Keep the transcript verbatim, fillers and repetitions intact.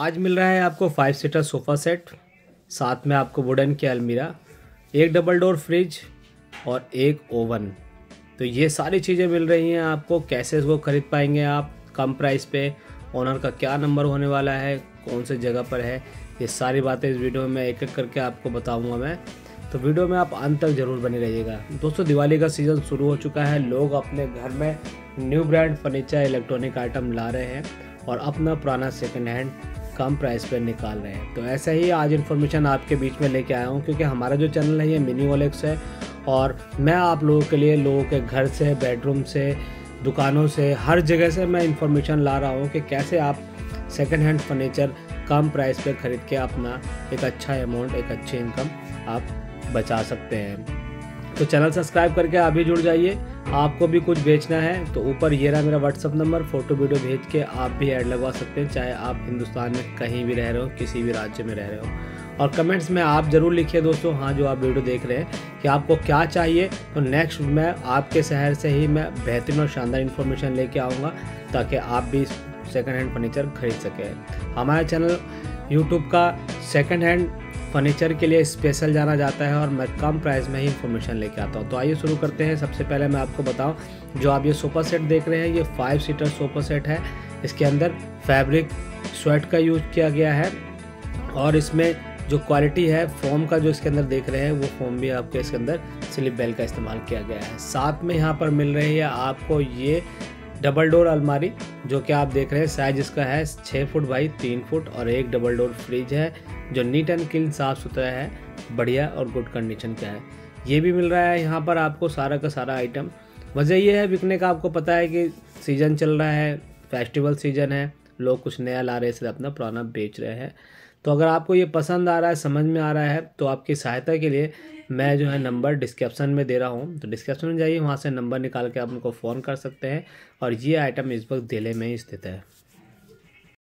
आज मिल रहा है आपको फाइव सीटर सोफ़ा सेट, साथ में आपको वुडन के अलमीरा, एक डबल डोर फ्रिज और एक ओवन। तो ये सारी चीज़ें मिल रही हैं आपको। कैसे इसको ख़रीद पाएंगे आप कम प्राइस पे, ओनर का क्या नंबर होने वाला है, कौन से जगह पर है, ये सारी बातें इस वीडियो में एक एक करके आपको बताऊंगा मैं। तो वीडियो में आप अंत तक ज़रूर बने रहिएगा। दोस्तों, दिवाली का सीज़न शुरू हो चुका है। लोग अपने घर में new brand furniture, electronic item ला रहे हैं और अपना पुराना सेकेंड हैंड कम प्राइस पर निकाल रहे हैं। तो ऐसा ही आज इन्फॉर्मेशन आपके बीच में लेके आया हूँ, क्योंकि हमारा जो चैनल है ये मिनी ओलेक्स है और मैं आप लोगों के लिए लोगों के घर से, बेडरूम से, दुकानों से, हर जगह से मैं इन्फॉर्मेशन ला रहा हूँ कि कैसे आप सेकेंड हैंड फर्नीचर कम प्राइस पे ख़रीद के अपना एक अच्छा अमाउंट, एक अच्छी इनकम आप बचा सकते हैं। तो चैनल सब्सक्राइब करके अभी जुड़ जाइए। आपको भी कुछ बेचना है तो ऊपर ये रहा मेरा व्हाट्सअप नंबर, फ़ोटो वीडियो भेज के आप भी ऐड लगवा सकते हैं, चाहे आप हिंदुस्तान में कहीं भी रह रहे हो, किसी भी राज्य में रह रहे हो। और कमेंट्स में आप ज़रूर लिखिए दोस्तों, हाँ जो आप वीडियो देख रहे हैं, कि आपको क्या चाहिए। तो नेक्स्ट मैं आपके शहर से ही मैं बेहतरीन और शानदार इन्फॉर्मेशन लेके आऊँगा, ताकि आप भी सेकेंड हैंड फर्नीचर खरीद सकें। हमारा चैनल यूट्यूब का सेकेंड हैंड फर्नीचर के लिए स्पेशल जाना जाता है और मैं कम प्राइस में ही इन्फॉर्मेशन लेके आता हूँ। तो आइए शुरू करते हैं। सबसे पहले मैं आपको बताऊँ, जो आप ये सोफ़ा सेट देख रहे हैं ये फाइव सीटर सोफ़ा सेट है। इसके अंदर फैब्रिक स्वेट का यूज किया गया है और इसमें जो क्वालिटी है फोम का, जो इसके अंदर देख रहे हैं वो फोम भी आपके इसके अंदर स्लिप बेल का इस्तेमाल किया गया है। साथ में यहाँ पर मिल रही है आपको ये डबल डोर अलमारी, जो कि आप देख रहे हैं साइज इसका है छः फुट बाई तीन फुट और एक डबल डोर फ्रिज है जो नीट एंड क्लीन, साफ़ सुथरा है, बढ़िया और गुड कंडीशन का है। ये भी मिल रहा है यहाँ पर आपको सारा का सारा आइटम। वजह यह है बिकने का, आपको पता है कि सीज़न चल रहा है, फेस्टिवल सीज़न है, लोग कुछ नया ला रहे हैं, इसलिए अपना पुराना बेच रहे हैं। तो अगर आपको ये पसंद आ रहा है, समझ में आ रहा है, तो आपकी सहायता के लिए मैं जो है नंबर डिस्क्रिप्शन में दे रहा हूँ। तो डिस्क्रिप्शन में जाइए, वहाँ से नंबर निकाल के आप उनको फ़ोन कर सकते हैं। और ये आइटम इस वक्त दिल्ली में ही स्थित है।